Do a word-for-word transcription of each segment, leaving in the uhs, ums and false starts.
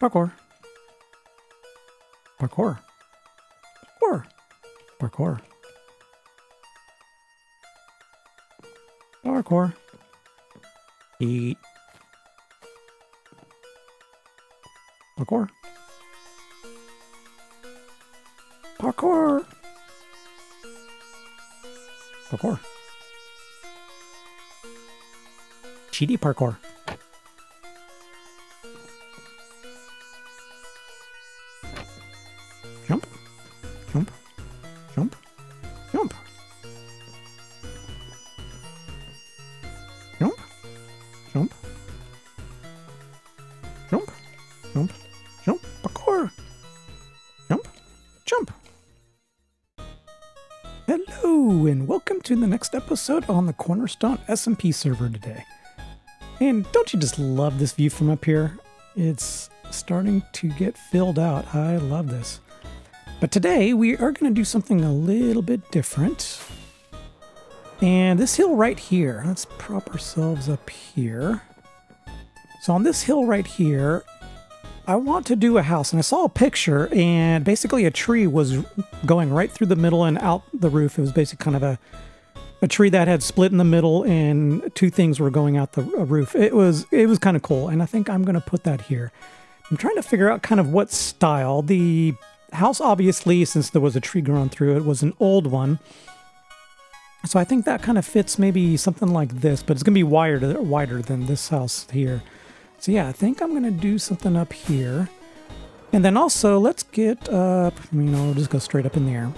Parkour. Parkour. Parkour. Parkour. Parkour. Eat. Parkour. Parkour. Parkour. Cheaty parkour. Jump. Jump. Jump. Jump. Jump. Jump. Jump. Jump. Jump. Parkour. Jump. Jump. Hello, and welcome to the next episode on the Cornerstone S M P server today. And don't you just love this view from up here? It's starting to get filled out. I love this. But today we are going to do something a little bit different. And this hill right here, let's prop ourselves up here. So on this hill right here, I want to do a house. And I saw a picture, and basically a tree was going right through the middle and out the roof. It was basically kind of a A tree that had split in the middle, and two things were going out the roof. It was it was kind of cool, and I think I'm going to put that here. I'm trying to figure out kind of what style. The house, obviously, since there was a tree growing through it, was an old one. So I think that kind of fits maybe something like this, but it's going to be wider, wider than this house here. So yeah, I think I'm going to do something up here. And then also, let's get up, you know, we'll just go straight up in the air.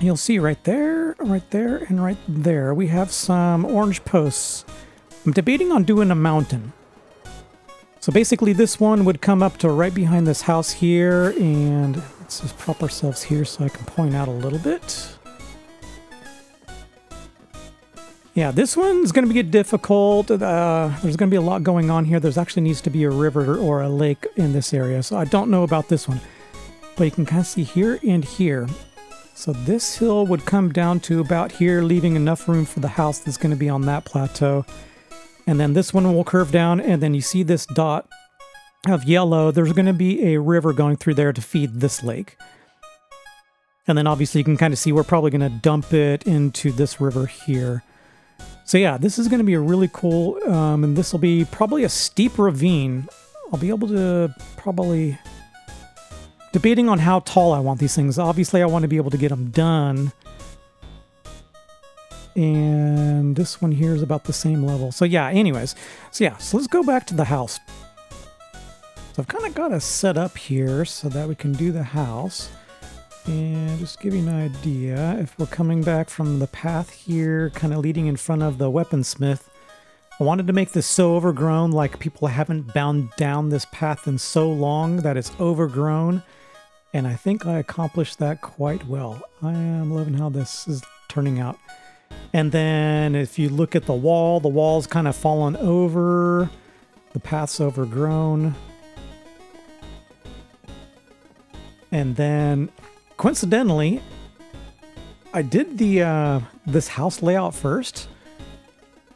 You'll see right there, right there, and right there, we have some orange posts. I'm debating on doing a mountain. So basically this one would come up to right behind this house here, and let's just prop ourselves here so I can point out a little bit. Yeah, this one's going to be difficult. Uh, there's going to be a lot going on here. There's actually needs to be a river or a lake in this area, so I don't know about this one. But you can kind of see here and here. So this hill would come down to about here, leaving enough room for the house that's going to be on that plateau. And then this one will curve down, and then you see this dot of yellow. There's going to be a river going through there to feed this lake. And then obviously you can kind of see we're probably going to dump it into this river here. So yeah, this is going to be a really cool, um, and this will be probably a steep ravine. I'll be able to probably... Debating on how tall I want these things. Obviously, I want to be able to get them done. And this one here is about the same level. So yeah, anyways. So yeah, so let's go back to the house. So I've kind of got a set up here so that we can do the house. And just give you an idea, if we're coming back from the path here, kind of leading in front of the weaponsmith, I wanted to make this so overgrown, like people haven't bound down this path in so long that it's overgrown. And I think I accomplished that quite well. I am loving how this is turning out. And then if you look at the wall, the wall's kind of fallen over. The path's overgrown. And then, coincidentally, I did the uh, this house layout first.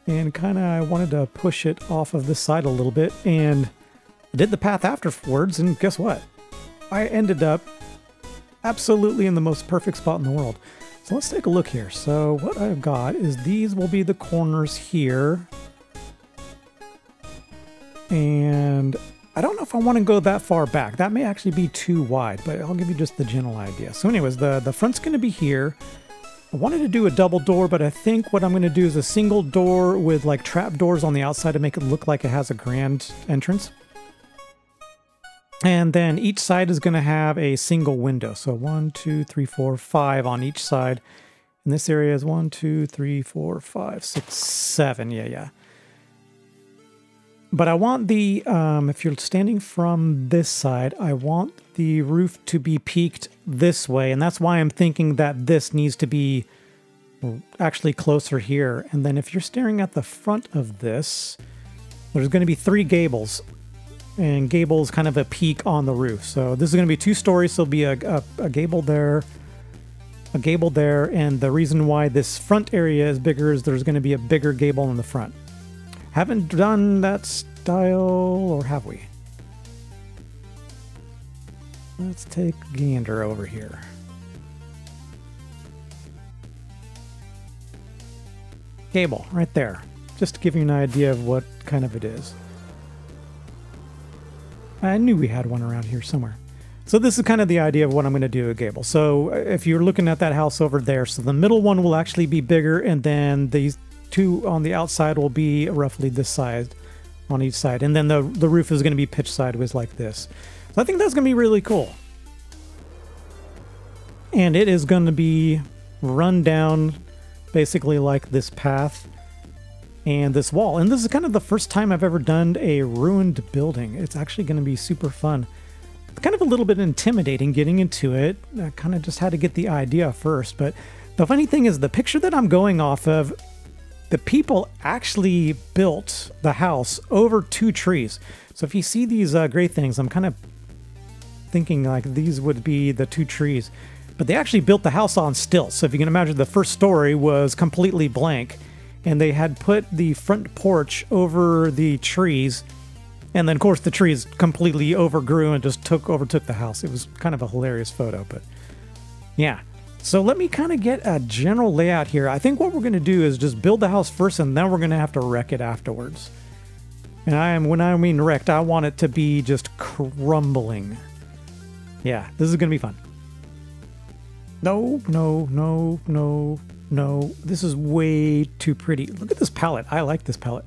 And kind of I wanted to push it off of this side a little bit. And I did the path afterwards, and guess what? I ended up absolutely in the most perfect spot in the world. So let's take a look here. So what I've got is these will be the corners here. And I don't know if I want to go that far back. That may actually be too wide, but I'll give you just the general idea. So anyways, the, the front's going to be here. I wanted to do a double door, but I think what I'm going to do is a single door with like trap doors on the outside to make it look like it has a grand entrance. And then each side is going to have a single window. So one, two, three, four, five on each side. And this area is one, two, three, four, five, six, seven. Yeah, yeah. But I want the, um, if you're standing from this side, I want the roof to be peaked this way. And that's why I'm thinking that this needs to be actually closer here. And then if you're staring at the front of this, there's going to be three gables. And gables kind of a peak on the roof. So this is going to be two stories. So there'll be a, a, a gable there, a gable there. And the reason why this front area is bigger is there's going to be a bigger gable in the front. Haven't done that style, or have we? Let's take Gander over here. Gable, right there. Just to give you an idea of what kind of it is. I knew we had one around here somewhere. So this is kind of the idea of what I'm going to do at Gable. So if you're looking at that house over there, so the middle one will actually be bigger, and then these two on the outside will be roughly this size on each side. And then the, the roof is going to be pitched sideways like this. So I think that's going to be really cool. And it is going to be run down basically like this path and this wall. And this is kind of the first time I've ever done a ruined building. It's actually going to be super fun. Kind of a little bit intimidating getting into it. I kind of just had to get the idea first. But the funny thing is, the picture that I'm going off of, the people actually built the house over two trees. So if you see these uh, gray things, I'm kind of thinking like these would be the two trees. But they actually built the house on stilts. So if you can imagine, the first story was completely blank. And they had put the front porch over the trees. And then, of course, the trees completely overgrew and just took overtook the house. It was kind of a hilarious photo, but yeah. So let me kind of get a general layout here. I think what we're going to do is just build the house first, and then we're going to have to wreck it afterwards. And I am, when I mean wrecked, I want it to be just crumbling. Yeah, this is going to be fun. No, no, no, no, no. This is way too pretty. Look at this palette. I like this palette.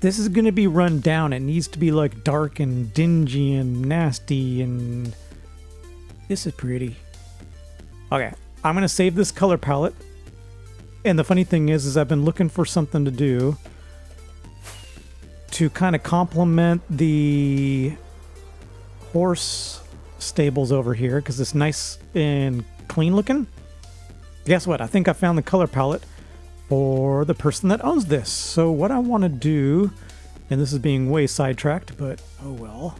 This is going to be run down. It needs to be like dark and dingy and nasty, and this is pretty. Okay, I'm going to save this color palette. And the funny thing is, is I've been looking for something to do to kind of complement the horse stables over here, because it's nice and clean looking. Guess what? I think I found the color palette for the person that owns this. So what I want to do, and this is being way sidetracked, but oh well,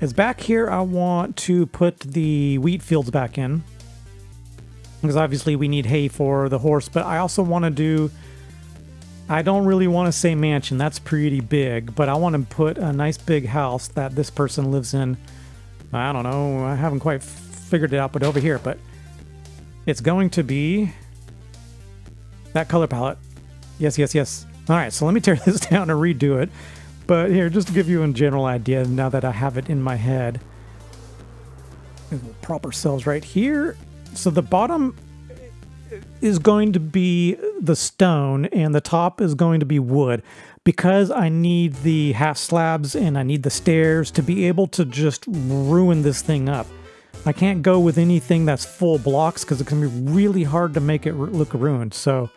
is back here I want to put the wheat fields back in, because obviously we need hay for the horse. But I also want to do, I don't really want to say mansion, that's pretty big, but I want to put a nice big house that this person lives in. I don't know, I haven't quite figured it out, but over here. But it's going to be that color palette. Yes, yes, yes. All right, so let me tear this down and redo it. But here, just to give you a general idea, now that I have it in my head. Proper cells right here. So the bottom is going to be the stone, and the top is going to be wood. Because I need the half slabs and I need the stairs to be able to just ruin this thing up. I can't go with anything that's full blocks, because it can be really hard to make it look ruined. So...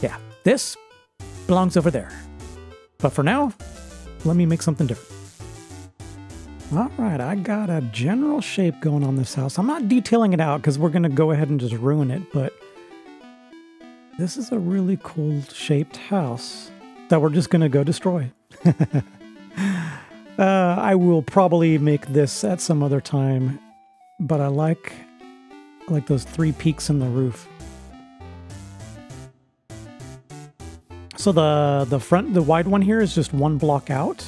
yeah, this belongs over there. But for now, let me make something different. All right, I got a general shape going on this house. I'm not detailing it out because we're going to go ahead and just ruin it, but this is a really cool shaped house that we're just going to go destroy. uh, I will probably make this at some other time, but I like, I like those three peaks in the roof. So the, the front, the wide one here is just one block out.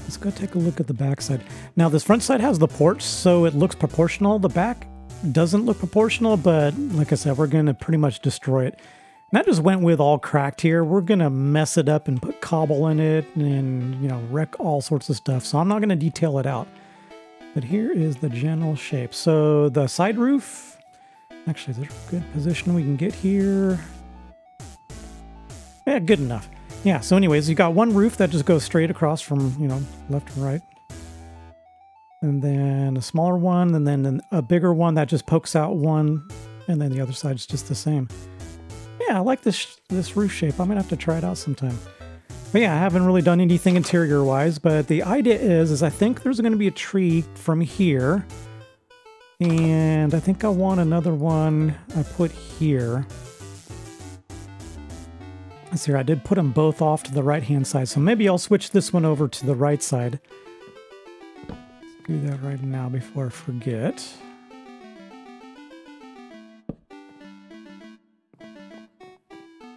Let's go take a look at the back side. Now this front side has the porch, so it looks proportional. The back doesn't look proportional, but like I said, we're going to pretty much destroy it. And I just went with all cracked here. We're going to mess it up and put cobble in it and, you know, wreck all sorts of stuff. So I'm not going to detail it out. But here is the general shape. So the side roof... actually, there's a good position we can get here. Yeah, good enough. Yeah, so anyways, you got one roof that just goes straight across from, you know, left and right. And then a smaller one, and then a bigger one that just pokes out one. And then the other side is just the same. Yeah, I like this, this roof shape. I'm going to have to try it out sometime. But yeah, I haven't really done anything interior-wise. But the idea is, is I think there's going to be a tree from here. And I think I want another one I put here. Let's see here, I did put them both off to the right-hand side, so maybe I'll switch this one over to the right side. Let's do that right now before I forget.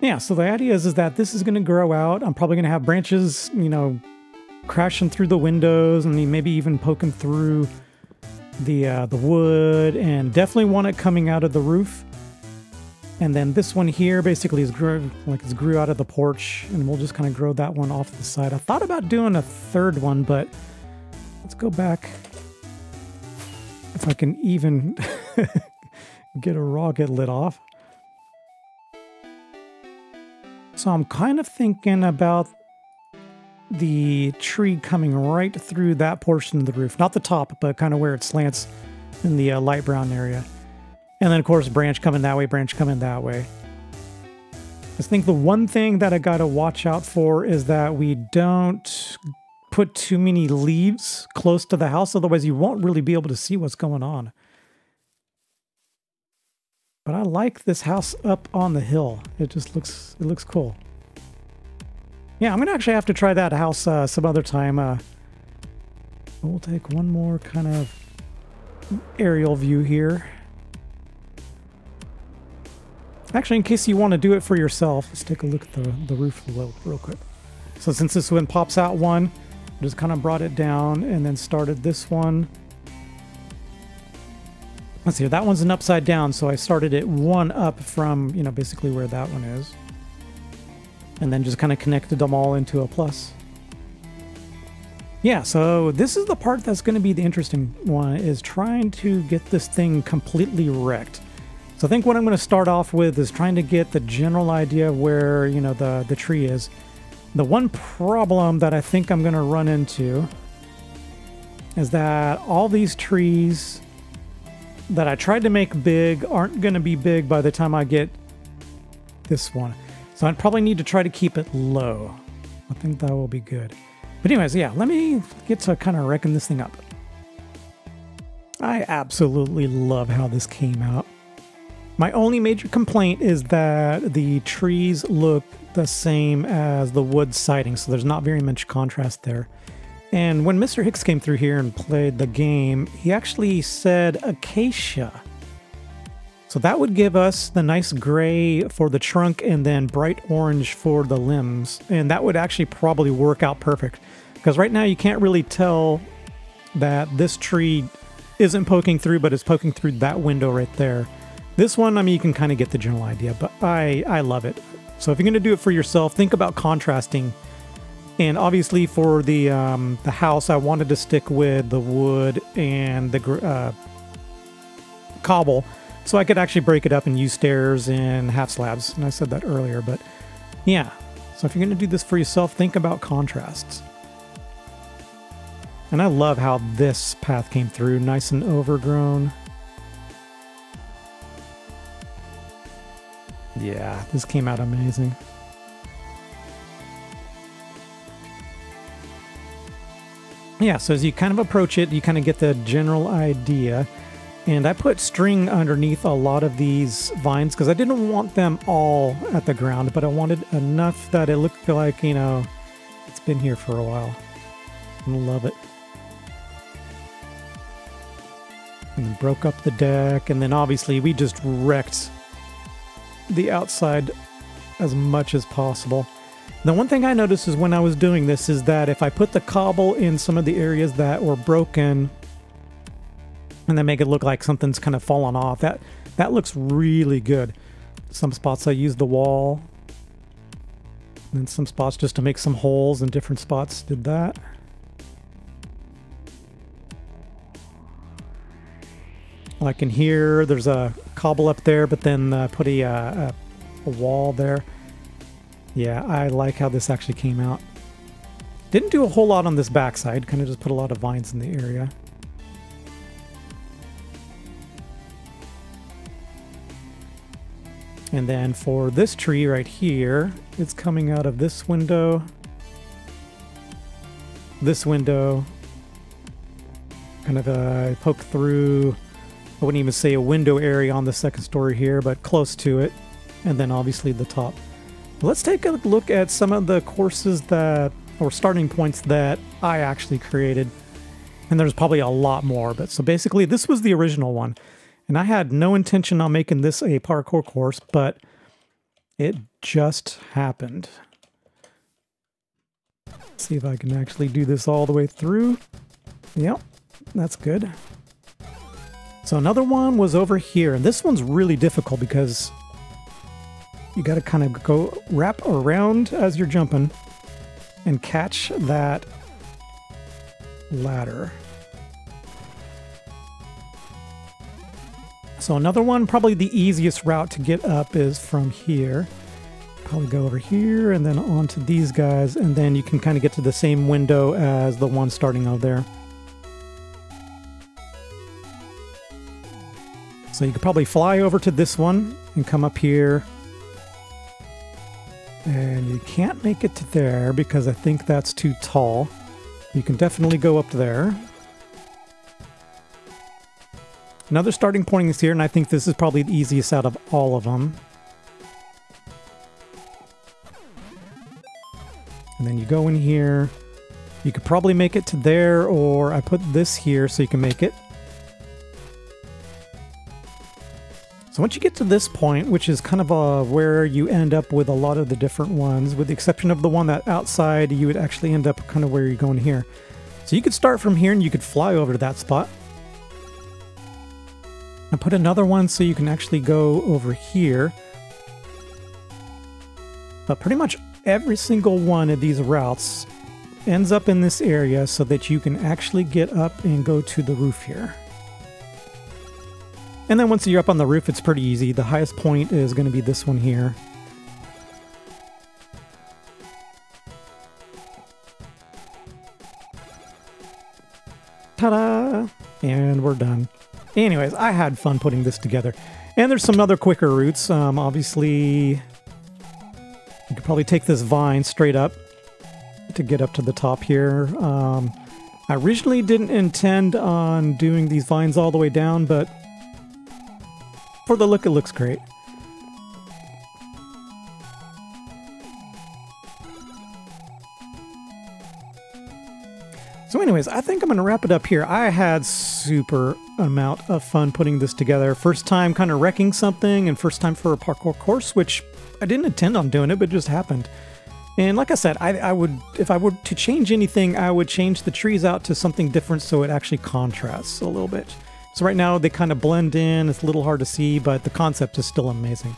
Yeah, so the idea is, is that this is going to grow out. I'm probably going to have branches, you know, crashing through the windows and maybe even poking through the, uh, the wood, and definitely want it coming out of the roof. And then this one here basically is grew, like it's grew out of the porch, and we'll just kind of grow that one off the side. I thought about doing a third one, but let's go back. If I can even get a rocket lid off. So I'm kind of thinking about the tree coming right through that portion of the roof. Not the top, but kind of where it slants in the uh, light brown area. And then, of course, branch coming that way, branch coming that way. I think the one thing that I got to watch out for is that we don't put too many leaves close to the house. Otherwise, you won't really be able to see what's going on. But I like this house up on the hill. It just looks, it looks cool. Yeah, I'm going to actually have to try that house uh, some other time. Uh, we'll take one more kind of aerial view here. Actually, in case you want to do it for yourself, let's take a look at the, the roof real, real quick. So since this one pops out one, just kind of brought it down and then started this one. Let's see, that one's an upside down, so I started it one up from, you know, basically where that one is. And then just kind of connected them all into a plus. Yeah, so this is the part that's going to be the interesting one, is trying to get this thing completely wrecked. So I think what I'm going to start off with is trying to get the general idea of where, you know, the, the tree is. The one problem that I think I'm going to run into is that all these trees that I tried to make big aren't going to be big by the time I get this one. So I'd probably need to try to keep it low. I think that will be good. But anyways, yeah, let me get to kind of wrecking this thing up. I absolutely love how this came out. My only major complaint is that the trees look the same as the wood siding, so there's not very much contrast there. And when Mister Hicks came through here and played the game, he actually said acacia. So that would give us the nice gray for the trunk and then bright orange for the limbs. And that would actually probably work out perfect, because right now you can't really tell that this tree isn't poking through, but it's poking through that window right there. This one, I mean, you can kind of get the general idea, but I, I love it. So if you're going to do it for yourself, think about contrasting. And obviously for the, um, the house, I wanted to stick with the wood and the uh, cobble, so I could actually break it up and use stairs and half slabs. And I said that earlier, but yeah. So if you're going to do this for yourself, think about contrasts. And I love how this path came through, nice and overgrown. Yeah, this came out amazing. Yeah, so as you kind of approach it, you kind of get the general idea. And I put string underneath a lot of these vines because I didn't want them all at the ground, but I wanted enough that it looked like, you know, it's been here for a while. I love it. And then broke up the deck, and then obviously we just wrecked the outside as much as possible. The one thing I noticed is when I was doing this is that if I put the cobble in some of the areas that were broken and then make it look like something's kind of fallen off, that that looks really good. Some spots I use the wall, and then some spots just to make some holes, and different spots did that. Like in here, there's a cobble up there, but then uh, put a, uh, a wall there. Yeah, I like how this actually came out. Didn't do a whole lot on this backside, kind of just put a lot of vines in the area. And then for this tree right here, it's coming out of this window, this window, kind of uh, poke through. I wouldn't even say a window area on the second story here, but close to it. And then obviously the top. Let's take a look at some of the courses that, or starting points that I actually created. And there's probably a lot more, but so basically this was the original one. And I had no intention on making this a parkour course, but it just happened. Let's see if I can actually do this all the way through. Yep, that's good. So another one was over here, and this one's really difficult because you got to kind of go wrap around as you're jumping and catch that ladder. So another one, probably the easiest route to get up is from here. Probably go over here and then onto these guys, and then you can kind of get to the same window as the one starting out there. So you could probably fly over to this one and come up here. And you can't make it to there because I think that's too tall. You can definitely go up there. Another starting point is here, and I think this is probably the easiest out of all of them. And then you go in here. You could probably make it to there, or I put this here so you can make it. So once you get to this point, which is kind of uh, where you end up with a lot of the different ones, with the exception of the one that outside, you would actually end up kind of where you're going here. So you could start from here and you could fly over to that spot. I put another one so you can actually go over here. But pretty much every single one of these routes ends up in this area so that you can actually get up and go to the roof here. And then once you're up on the roof, it's pretty easy. The highest point is going to be this one here. Ta-da! And we're done. Anyways, I had fun putting this together. And there's some other quicker routes. Um, obviously, you could probably take this vine straight up to get up to the top here. Um, I originally didn't intend on doing these vines all the way down, but for the look, it looks great. So anyways, I think I'm going to wrap it up here. I had super amount of fun putting this together. First time kind of wrecking something, and first time for a parkour course, which I didn't intend on doing it, but it just happened. And like I said, I, I would, if I were to change anything, I would change the trees out to something different so it actually contrasts a little bit. So right now they kind of blend in, it's a little hard to see, but the concept is still amazing.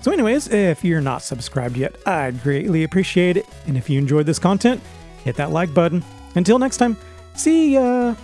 So anyways, if you're not subscribed yet, I'd greatly appreciate it. And if you enjoyed this content, hit that like button. Until next time, see ya!